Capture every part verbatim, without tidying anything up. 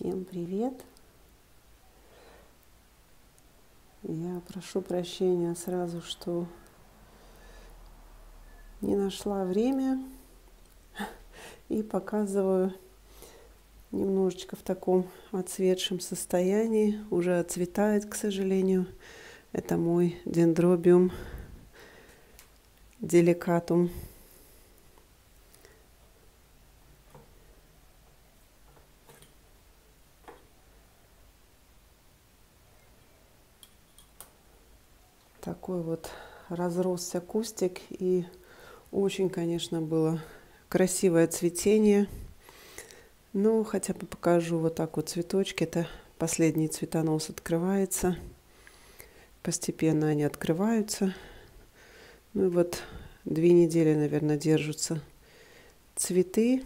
Всем привет! Я прошу прощения сразу, что не нашла время и показываю немножечко в таком отцветшем состоянии. Уже отцветает, к сожалению. Это мой дендробиум деликатум. Такой вот разросся кустик, и очень, конечно, было красивое цветение. Ну, хотя бы покажу вот так вот цветочки. Это последний цветонос открывается. Постепенно они открываются. Ну и вот две недели, наверное, держатся цветы.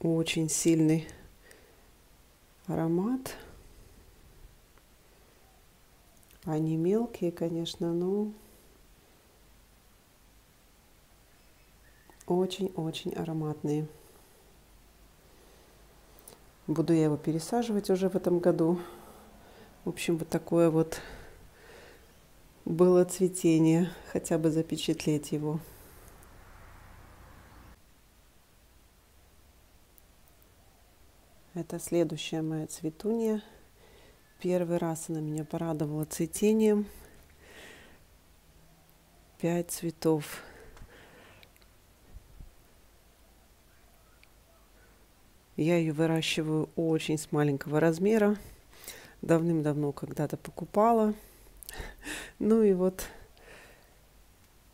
Очень сильный аромат. Они мелкие, конечно, но очень-очень ароматные. Буду я его пересаживать уже в этом году. В общем, вот такое вот было цветение. Хотя бы запечатлеть его. Это следующая моя цветунья. Первый раз она меня порадовала цветением. Пять цветов. Я ее выращиваю очень с маленького размера. Давным-давно когда-то покупала. Ну и вот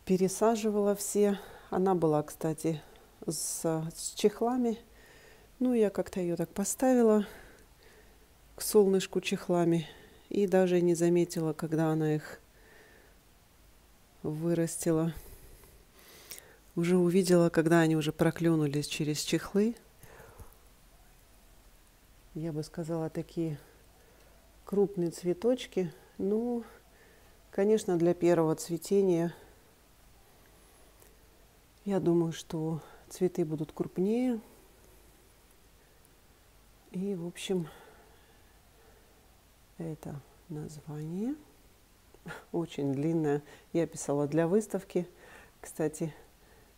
пересаживала все. Она была, кстати, с, с чехлами. Ну, я как-то ее так поставила к солнышку чехлами и даже не заметила, когда она их вырастила. Уже увидела, когда они уже проклюнулись через чехлы. Я бы сказала, такие крупные цветочки. Ну, конечно, для первого цветения я думаю, что цветы будут крупнее. И, в общем, это название очень длинное. Я писала для выставки. Кстати,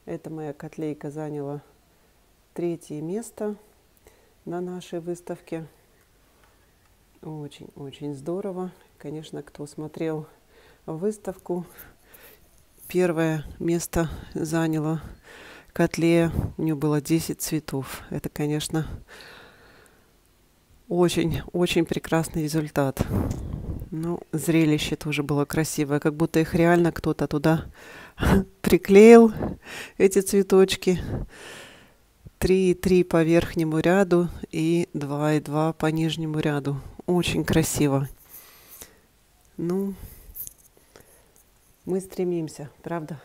эта моя котлейка заняла третье место на нашей выставке. Очень-очень здорово. Конечно, кто смотрел выставку, первое место заняла котлея. У нее было десять цветов. Это, конечно, очень-очень прекрасный результат. Ну, зрелище тоже было красивое. Как будто их реально кто-то туда приклеил, эти цветочки. Три и три по верхнему ряду и два и два по нижнему ряду. Очень красиво. Ну, мы стремимся, правда?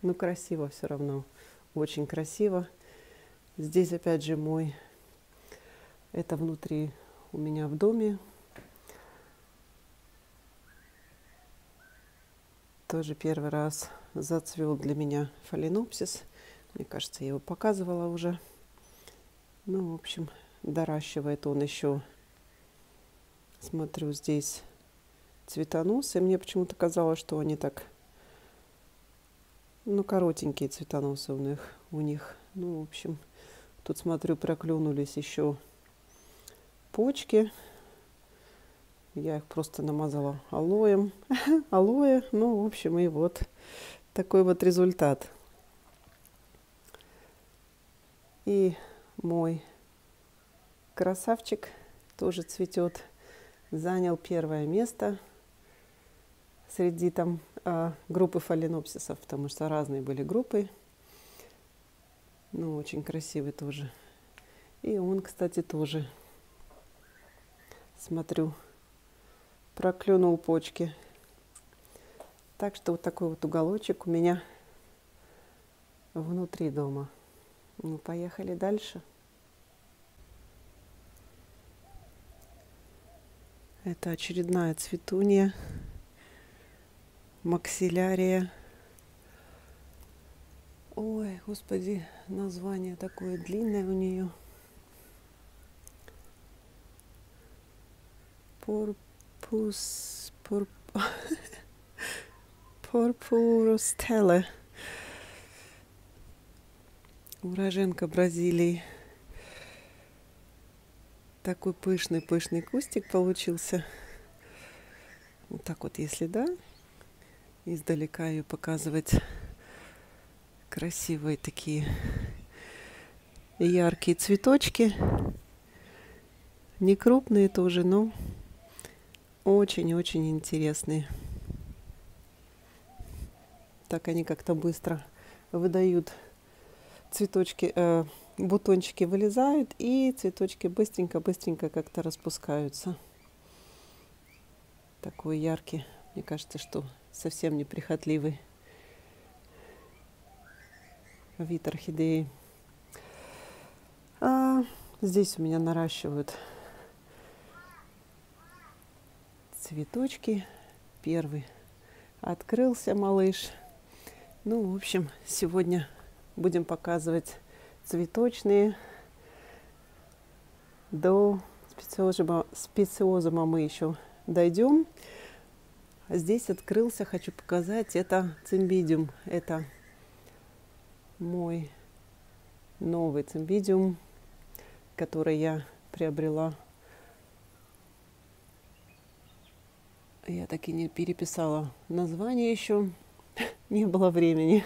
Ну, красиво все равно. Очень красиво. Здесь опять же мой... Это внутри у меня в доме. Тоже первый раз зацвел для меня фаленопсис. Мне кажется, я его показывала уже. Ну, в общем, доращивает он еще. Смотрю, здесь цветоносы. Мне почему-то казалось, что они так... Ну, коротенькие цветоносы у них. У них. Ну, в общем, тут, смотрю, проклюнулись еще... почки. Я их просто намазала алоем. Алоэ. Ну, в общем, и вот такой вот результат. И мой красавчик тоже цветет. Занял первое место среди там группы фаленопсисов, потому что разные были группы. Ну, очень красивый тоже. И он, кстати, тоже, смотрю, проклюнул почки. Так что вот такой вот уголочек у меня внутри дома. Ну, поехали дальше. Это очередная цветунья. Максиллярия. Ой, господи, название такое длинное у нее. пурпус... пурп... пурпуростелла. Уроженка Бразилии. Такой пышный-пышный кустик получился. Вот так вот, если да, издалека ее показывать. Красивые такие яркие цветочки. Не крупные тоже, но очень-очень интересные. Так они как-то быстро выдают цветочки, э, бутончики вылезают, и цветочки быстренько-быстренько как-то распускаются. Такой яркий, мне кажется, что совсем неприхотливый вид орхидеи. А здесь у меня наращивают цветочки. Первый открылся малыш. Ну, в общем, сегодня будем показывать цветочные. До специозума, специозума мы еще дойдем. Здесь открылся, хочу показать, это цимбидиум. Это мой новый цимбидиум, который я приобрела. Я так и не переписала название еще, не было времени.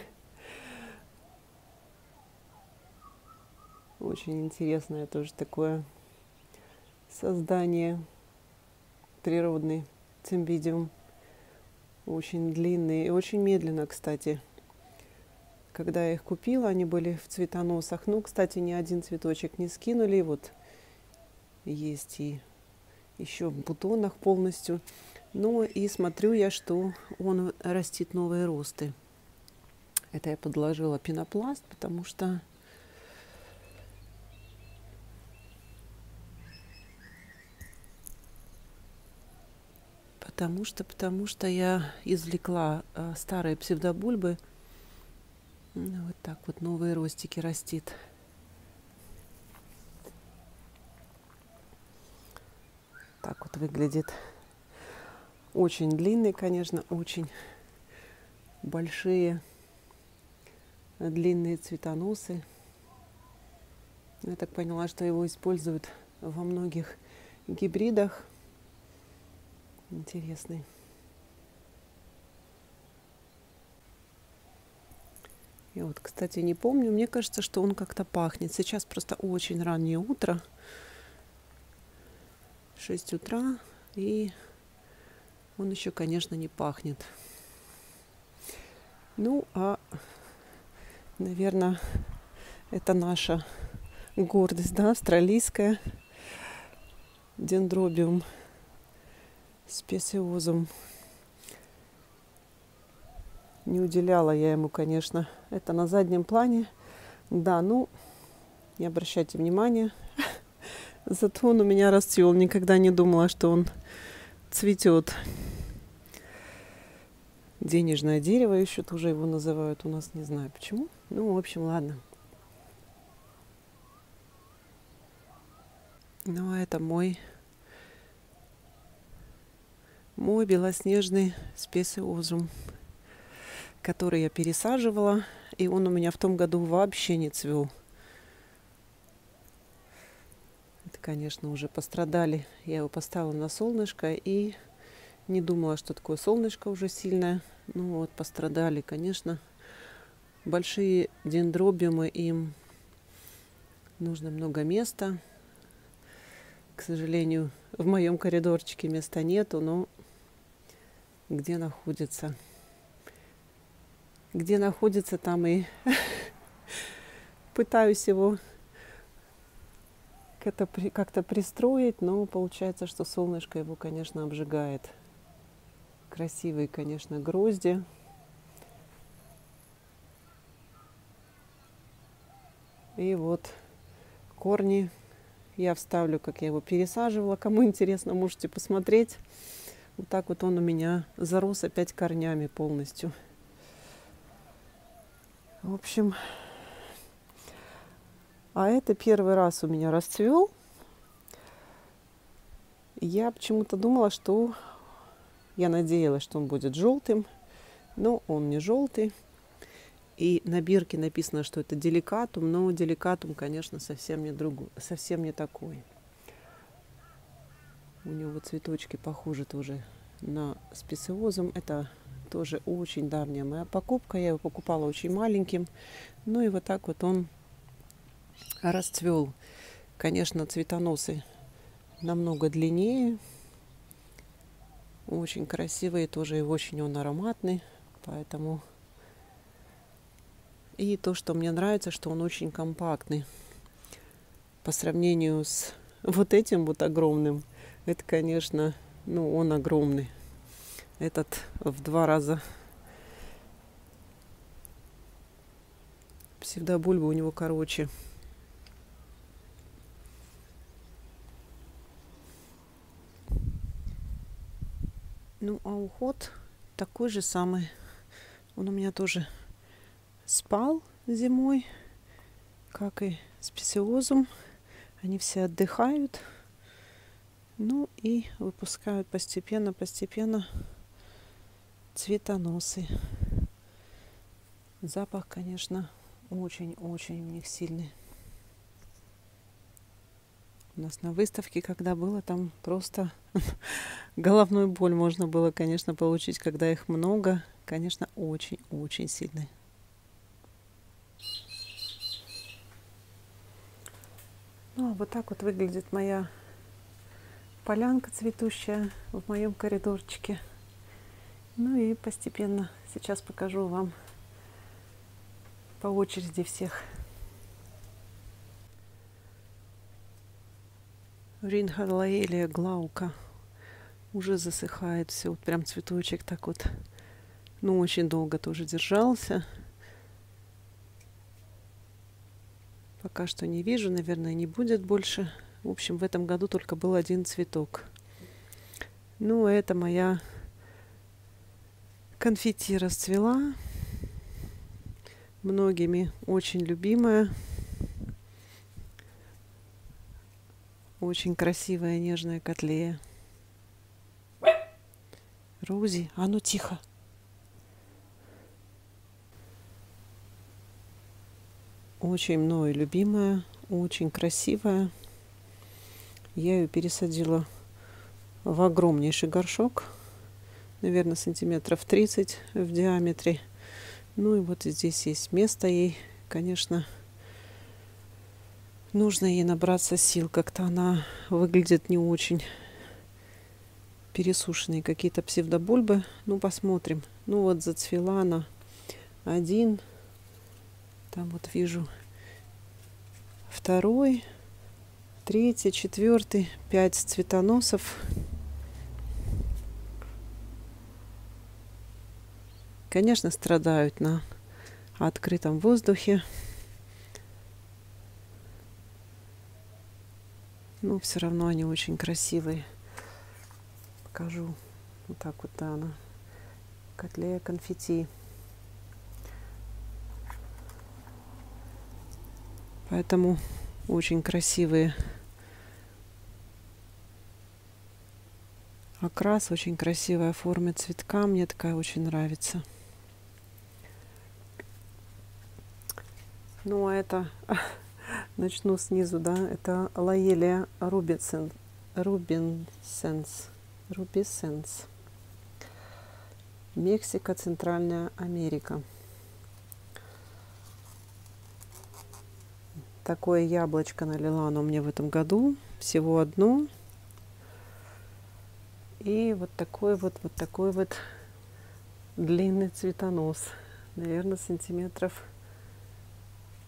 Очень интересное тоже такое создание, природный цимбидиум. Очень длинный и очень медленно, кстати. Когда я их купила, они были в цветоносах. Ну, кстати, ни один цветочек не скинули. Вот есть и еще в бутонах полностью. Ну, и смотрю я, что он растит новые росты. Это я подложила пенопласт, потому что потому что, потому что я извлекла э, старые псевдобульбы. Вот так вот новые ростики растит. Так вот выглядит. Очень длинные, конечно, очень большие длинные цветоносы. Я так поняла, что его используют во многих гибридах. Интересный. И вот, кстати, не помню, мне кажется, что он как-то пахнет. Сейчас просто очень раннее утро, шесть утра, и он еще, конечно, не пахнет. Ну, а, наверное, это наша гордость, да, австралийская. Дендробиум специозум. Не уделяла я ему, конечно. Это на заднем плане. Да, ну, не обращайте внимания. Зато он у меня расцвел. Никогда не думала, что он цветет. Денежное дерево еще тоже его называют у нас. Не знаю почему. Ну, в общем, ладно. Ну, а это мой... Мой белоснежный специозум, который я пересаживала, и он у меня в том году вообще не цвел. Это, конечно, уже пострадали. Я его поставила на солнышко и не думала, что такое солнышко уже сильное. Ну вот, пострадали, конечно. Большие дендробиумы, им нужно много места. К сожалению, в моем коридорчике места нету, но где находится... Где находится, там и пытаюсь его как-то пристроить, но получается, что солнышко его, конечно, обжигает. Красивые, конечно, грозди. И вот корни я вставлю, как я его пересаживала. Кому интересно, можете посмотреть. Вот так вот он у меня зарос опять корнями полностью. В общем, а это первый раз у меня расцвел. Я почему-то думала, что... Я надеялась, что он будет желтым, но он не желтый. И на бирке написано, что это деликатум, но деликатум, конечно, совсем не другой, совсем не такой. У него цветочки похожи тоже на специозум. Это тоже очень давняя моя покупка. Я его покупала очень маленьким. Ну и вот так вот он расцвел. Конечно, цветоносы намного длиннее. Очень красивый, тоже и очень он ароматный, поэтому... И то, что мне нравится, что он очень компактный. По сравнению с вот этим вот огромным, это, конечно, ну, он огромный. Этот в два раза. Псевдобульба у него короче. Ну, а уход такой же самый. Он у меня тоже спал зимой, как и спесиозум. Они все отдыхают. Ну, и выпускают постепенно-постепенно цветоносы. Запах, конечно, очень-очень у них сильный. У нас на выставке, когда было, там просто головную боль можно было, конечно, получить, когда их много. Конечно, очень-очень сильный. Ну, а вот так вот выглядит моя полянка цветущая в моем коридорчике. Ну и постепенно сейчас покажу вам по очереди всех. Ринхолелия глаука уже засыхает, все, вот прям цветочек так вот, ну, очень долго тоже держался. Пока что не вижу, наверное, не будет больше. В общем, в этом году только был один цветок. Ну, это моя конфетти расцвела, многими очень любимая. Очень красивая нежная котлея. Рузи, а ну тихо. Очень мною любимая, очень красивая. Я ее пересадила в огромнейший горшок. Наверное, сантиметров тридцать в диаметре. Ну и вот здесь есть место ей, конечно. Нужно ей набраться сил, как-то она выглядит не очень, пересушенные какие-то псевдобульбы. Ну, посмотрим. Ну, вот зацвела она один. Там вот вижу второй, третий, четвертый, пять цветоносов. Конечно, страдают на открытом воздухе. Но все равно они очень красивые. Покажу. Вот так вот она. Котлея конфетти. Поэтому очень красивые. Окрас, очень красивая форма цветка. Мне такая очень нравится. Ну, а это... Начну снизу, да, это лаелия рубинсенс. Рубинсенс. Мексика, Центральная Америка. Такое яблочко налила оно мне в этом году. Всего одно. И вот такой вот, вот такой вот длинный цветонос. Наверное, сантиметров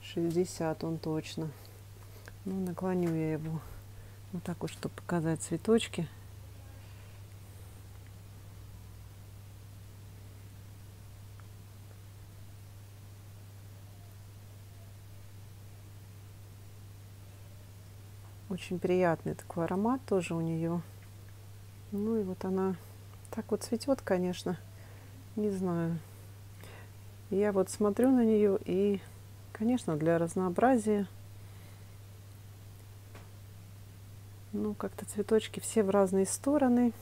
шестьдесят он точно. Ну, наклоню я его вот так вот, чтобы показать цветочки. Очень приятный такой аромат тоже у нее. Ну и вот она так вот цветет, конечно. Не знаю. Я вот смотрю на нее и... Конечно, для разнообразия. Ну, как-то цветочки все в разные стороны.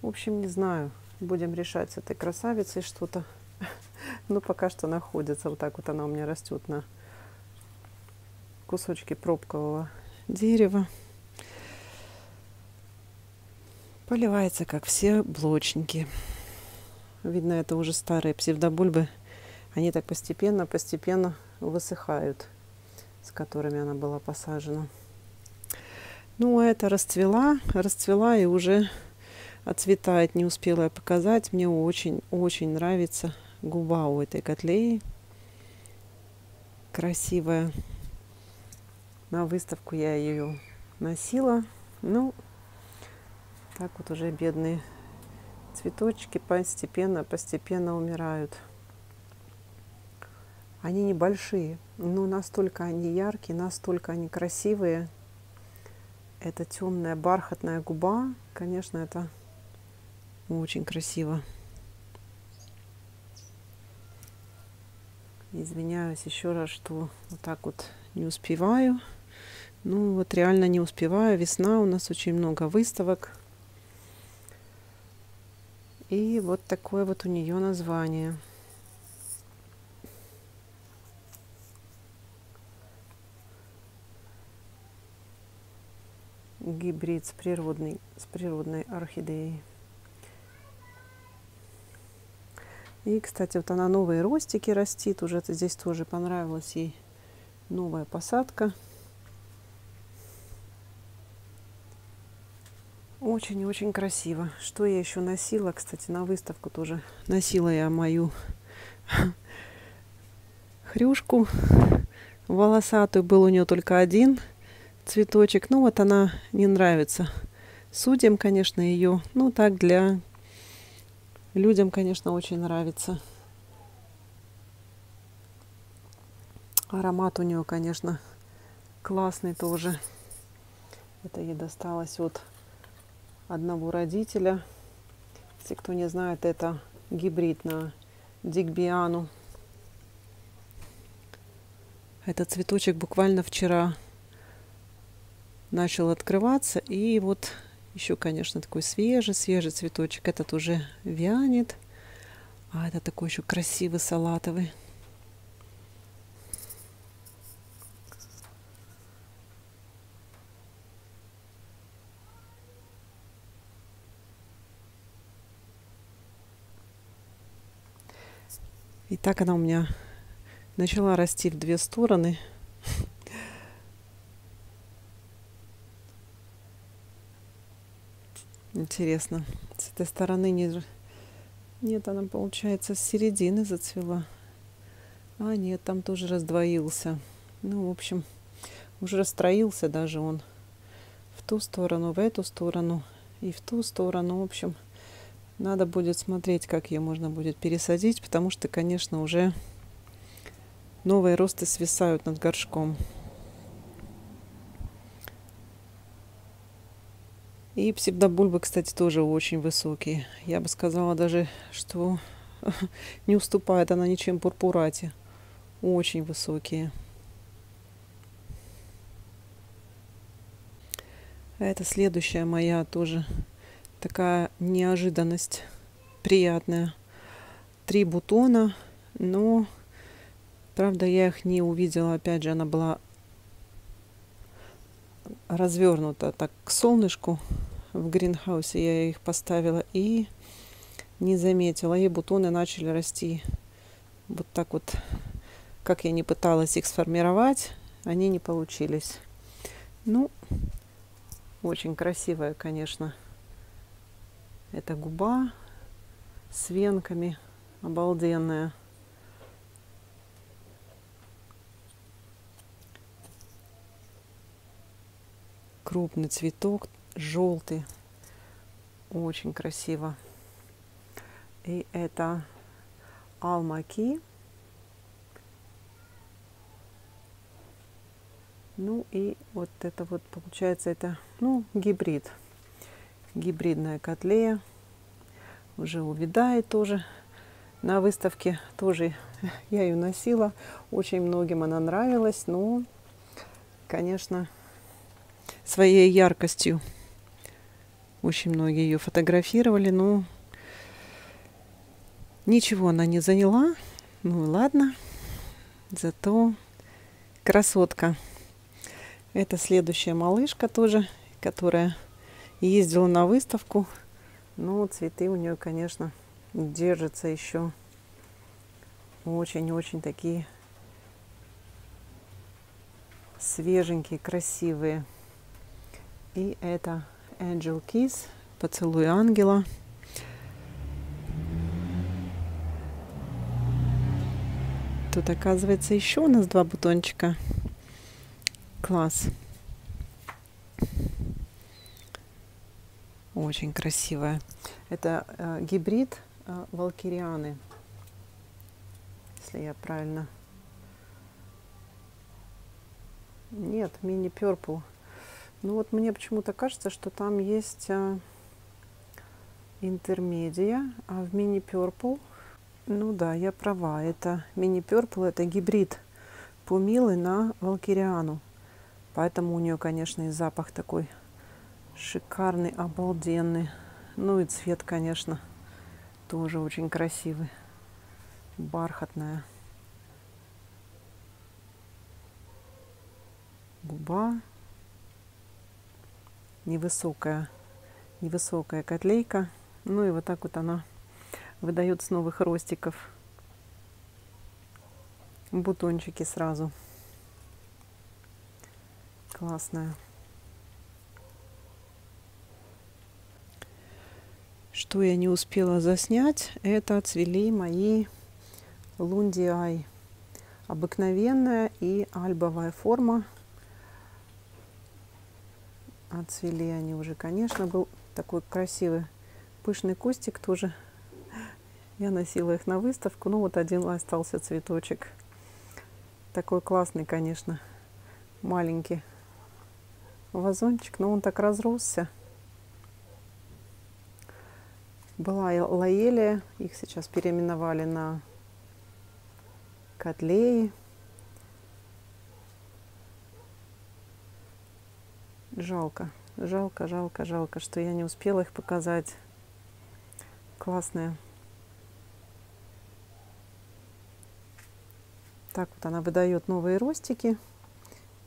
В общем, не знаю. Будем решать с этой красавицей что-то. Но пока что находится. Вот так вот она у меня растет на кусочке пробкового дерева. Поливается, как все блочники. Видно, это уже старые псевдобульбы. Они так постепенно-постепенно высыхают, с которыми она была посажена. Ну, а это расцвела, расцвела и уже отцветает. Не успела я показать. Мне очень-очень нравится губа у этой котлеи. Красивая. На выставку я ее носила. Ну, так вот уже бедные цветочки постепенно-постепенно умирают. Они небольшие, но настолько они яркие, настолько они красивые. Это темная бархатная губа. Конечно, это очень красиво. Извиняюсь еще раз, что вот так вот не успеваю. Ну вот реально не успеваю. Весна, у нас очень много выставок. И вот такое вот у нее название. Гибрид с природной, с природной орхидеей. И, кстати, вот она новые ростики растит. Уже -то здесь тоже понравилась ей новая посадка. Очень-очень красиво. Что я еще носила, кстати, на выставку тоже. Носила я мою хрюшку волосатую. Был у нее только один цветочек. Ну, вот она не нравится судьям, конечно, ее. Ну, так для людям, конечно, очень нравится. Аромат у нее, конечно, классный тоже. Это ей досталось от одного родителя. Если кто не знает, это гибрид на дигбиану. Этот цветочек буквально вчера начал открываться. И вот еще, конечно, такой свежий, свежий цветочек. Этот уже вянет. А это такой еще красивый салатовый. И так она у меня начала расти в две стороны. Интересно, с этой стороны не... Нет, она, получается, с середины зацвела. А, нет, там тоже раздвоился. Ну, в общем, уже расстроился даже он. В ту сторону, в эту сторону и в ту сторону, в общем... Надо будет смотреть, как ее можно будет пересадить, потому что, конечно, уже новые росты свисают над горшком. И псевдобульбы, кстати, тоже очень высокие. Я бы сказала даже, что не уступает она ничем пурпурате. Очень высокие. Это следующая моя тоже... Такая неожиданность приятная. Три бутона, но, правда, я их не увидела. Опять же, она была развернута так к солнышку в гринхаусе. Я их поставила и не заметила. И бутоны начали расти вот так вот. Как я не пыталась их сформировать, они не получились. Ну, очень красивая, конечно. Это губа с венками, обалденная. Крупный цветок, желтый, очень красиво. И это алмаки. Ну и вот это вот, получается, это, ну, гибрид. Гибридная котлея уже увядает тоже. На выставке тоже я ее носила. Очень многим она нравилась, но, конечно, своей яркостью. Очень многие ее фотографировали, но ничего она не заняла. Ну и ладно. Зато красотка. Это следующая малышка тоже, которая ездила на выставку. Но цветы у нее, конечно, держатся еще очень-очень такие свеженькие, красивые. И это Angel Kiss, поцелуй ангела. Тут, оказывается, еще у нас два бутончика. Класс. Очень красивая. Это э, гибрид э, валкирианы, если я правильно. Нет, мини перпл. Ну вот мне почему-то кажется, что там есть э, интермедиа, а в мини перпл. Ну да, я права. Это мини перпл, это гибрид пумилы на валкириану. Поэтому у нее, конечно, и запах такой шикарный, обалденный. Ну и цвет, конечно, тоже очень красивый. Бархатная. Губа. Невысокая, невысокая котлейка. Ну и вот так вот она выдает с новых ростиков бутончики сразу. Классная. Что я не успела заснять, это цвели мои лундиая. Обыкновенная и альбовая форма. Отцвели они уже, конечно, был такой красивый пышный кустик тоже. Я носила их на выставку, ну вот один остался цветочек. Такой классный, конечно, маленький вазончик, но он так разросся. Была лаелия, их сейчас переименовали на котлеи. Жалко, жалко, жалко, жалко, что я не успела их показать. Классная. Так вот она выдает новые ростики.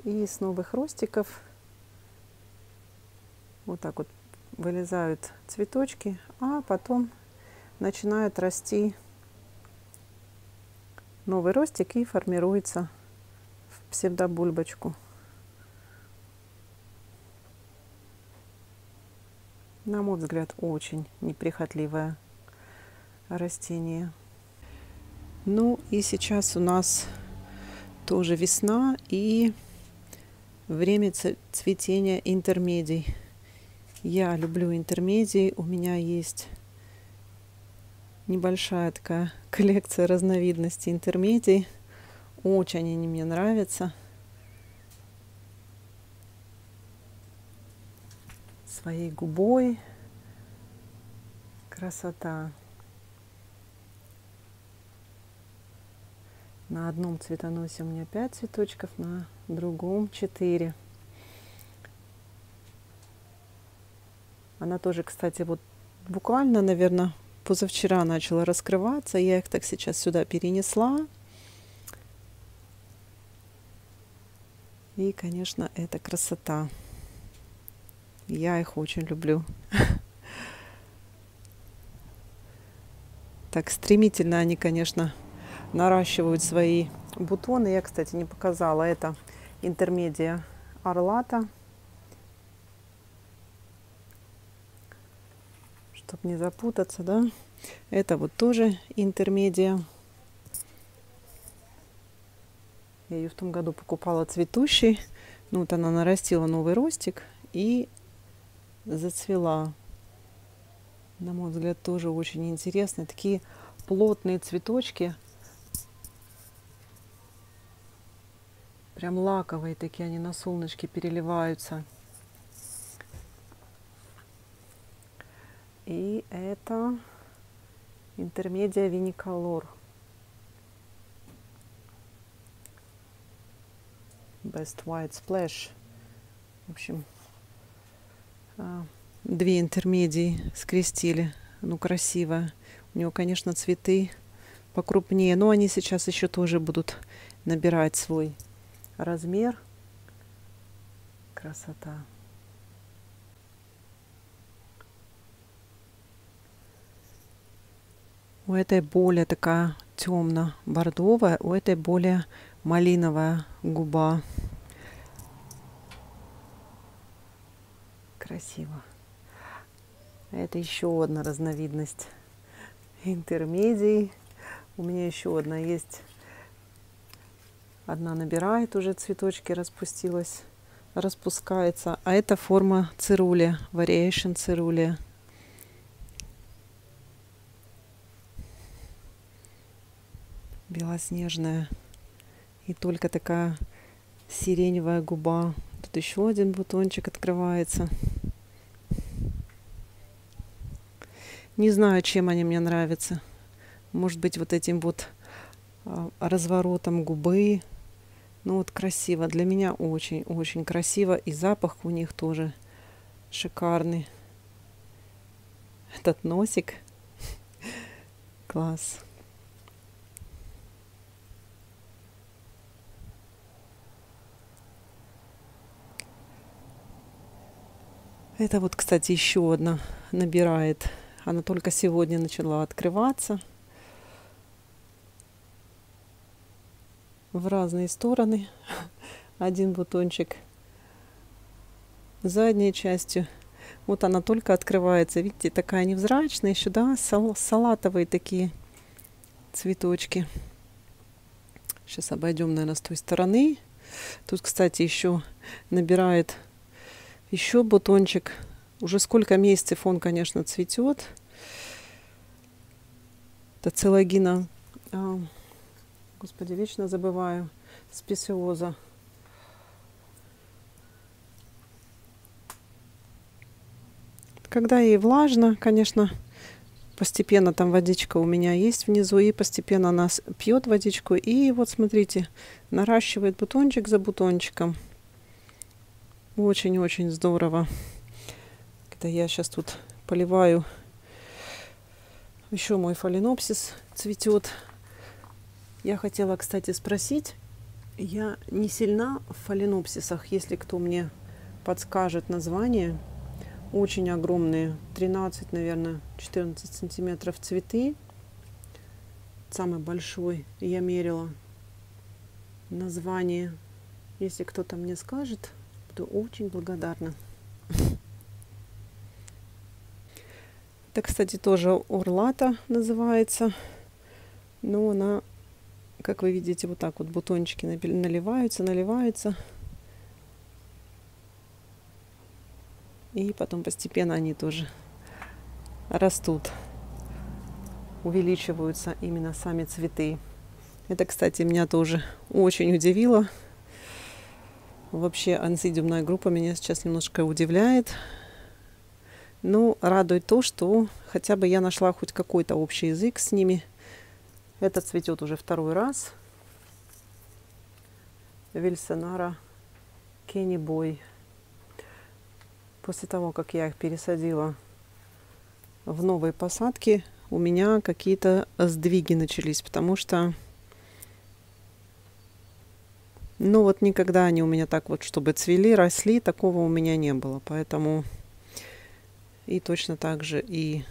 И с новых ростиков вот так вот вылезают цветочки, а потом начинает расти новый ростик и формируется в псевдобульбочку. На мой взгляд, очень неприхотливое растение. Ну и сейчас у нас тоже весна и время цветения интермедий. Я люблю интермедии, у меня есть небольшая такая коллекция разновидностей интермедий. Очень они мне нравятся. Своей губой. Красота. На одном цветоносе у меня пять цветочков, на другом четыре. Она тоже, кстати, вот буквально, наверное, позавчера начала раскрываться. Я их так сейчас сюда перенесла. И, конечно, это красота. Я их очень люблю. Так стремительно они, конечно, наращивают свои бутоны. Я, кстати, не показала. Это интермедия орлата. Чтобы не запутаться, да. Это вот тоже интермедия. Я ее в том году покупала цветущей. Ну, вот она нарастила новый ростик и зацвела. На мой взгляд, тоже очень интересные. Такие плотные цветочки. Прям лаковые такие, они на солнышке переливаются. И это интермедиа виниколор best white splash. В общем, две интермедии скрестили. Ну, красиво. У него, конечно, цветы покрупнее, но они сейчас еще тоже будут набирать свой размер. Красота. У этой более такая темно-бордовая, у этой более малиновая губа. Красиво. Это еще одна разновидность интермедий. У меня еще одна есть. Одна набирает уже цветочки, распустилась, распускается. А это форма цирулия, variation цирулия. Белоснежная. И только такая сиреневая губа. Тут еще один бутончик открывается. Не знаю, чем они мне нравятся. Может быть, вот этим вот разворотом губы. Ну вот красиво. Для меня очень-очень красиво. И запах у них тоже шикарный. Этот носик. Класс. Это вот, кстати, еще одна набирает. Она только сегодня начала открываться. В разные стороны. Один бутончик задней частью. Вот она только открывается. Видите, такая невзрачная. Еще, да, сал- салатовые такие цветочки. Сейчас обойдем, наверное, с той стороны. Тут, кстати, еще набирает еще бутончик. Уже сколько месяцев он, конечно, цветет. Это целогина. А, господи, вечно забываю. Спесиоза. Когда ей влажно, конечно, постепенно там водичка у меня есть внизу. И постепенно она пьет водичку. И вот смотрите, наращивает бутончик за бутончиком. Очень-очень здорово. Это я сейчас тут поливаю. Еще мой фаленопсис цветет. Я хотела, кстати, спросить. Я не сильна в фаленопсисах. Если кто мне подскажет название. Очень огромные. тринадцать, наверное, четырнадцать сантиметров цветы. Самый большой. Я мерила название. Если кто-то мне скажет, буду очень благодарна. Это, кстати, тоже орлата называется. Но она, как вы видите, вот так вот бутончики наливаются, наливаются. И потом постепенно они тоже растут. Увеличиваются именно сами цветы. Это, кстати, меня тоже очень удивило. Вообще ансидиумная группа меня сейчас немножко удивляет. Ну, радует то, что хотя бы я нашла хоть какой-то общий язык с ними. Этот цветет уже второй раз. Вильсонара Кеннибой. После того, как я их пересадила в новые посадки, у меня какие-то сдвиги начались, потому что... Ну, вот никогда они у меня так вот, чтобы цвели, росли, такого у меня не было, поэтому... И точно так же и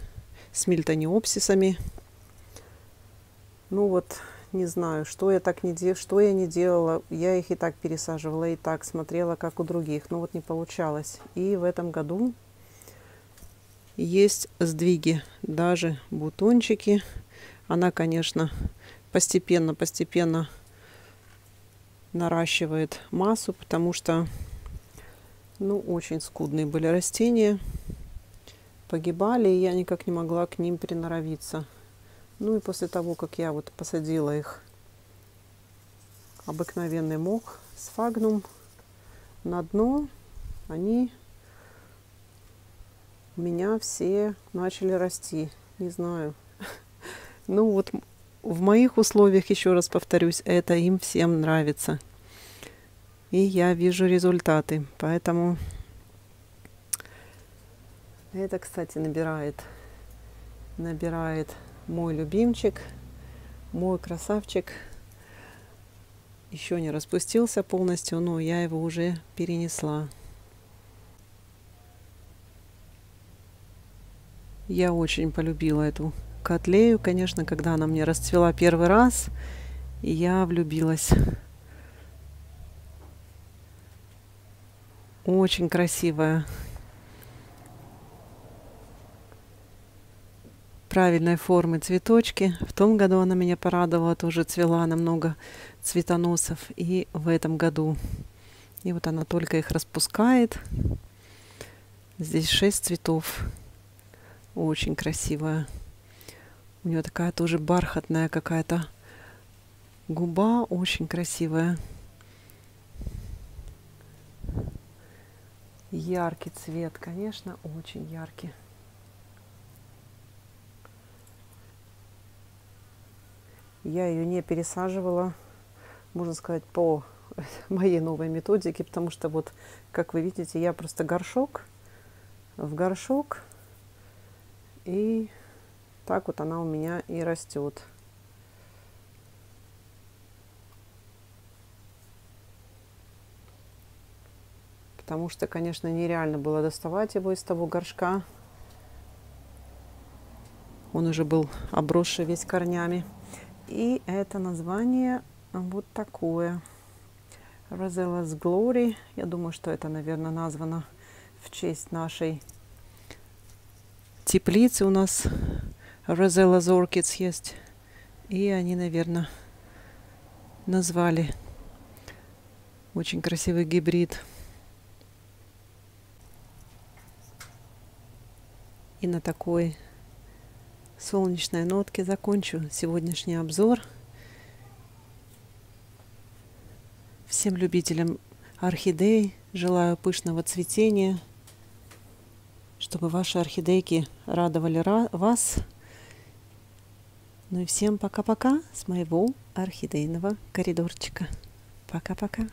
с мильтониопсисами. Ну вот, не знаю, что я так не де... что я не делала. Я их и так пересаживала, и так смотрела, как у других. Но вот не получалось. И в этом году есть сдвиги. Даже бутончики. Она, конечно, постепенно-постепенно наращивает массу, потому что, ну, очень скудные были растения. Погибали, и я никак не могла к ним приноровиться. Ну и после того, как я вот посадила их обыкновенный мох, сфагнум, на дно, они у меня все начали расти. Не знаю. Ну вот в моих условиях, еще раз повторюсь, это им всем нравится. и я вижу результаты. Поэтому это, кстати, набирает, набирает мой любимчик, мой красавчик. Еще не распустился полностью, но я его уже перенесла. Я очень полюбила эту котлею, конечно, когда она мне расцвела первый раз, и я влюбилась. Очень красивая, правильной формы цветочки. В том году она меня порадовала, тоже цвела намного цветоносов, и в этом году. И вот она только их распускает. Здесь шесть цветов. Очень красивая. У нее такая тоже бархатная какая-то губа. Очень красивая. Яркий цвет, конечно, очень яркий. Я ее не пересаживала, можно сказать, по моей новой методике, потому что вот, как вы видите, я просто горшок в горшок. И так вот она у меня и растет. Потому что, конечно, нереально было доставать его из того горшка. Он уже был обросший весь корнями. И это название вот такое. Rosella's Glory. Я думаю, что это, наверное, названо в честь нашей теплицы. У нас Rosella's Orchids есть. И они, наверное, назвали. Очень красивый гибрид. И на такой солнечной нотки закончу сегодняшний обзор. Всем любителям орхидей желаю пышного цветения, чтобы ваши орхидейки радовали вас. Ну и всем пока-пока с моего орхидейного коридорчика. Пока-пока.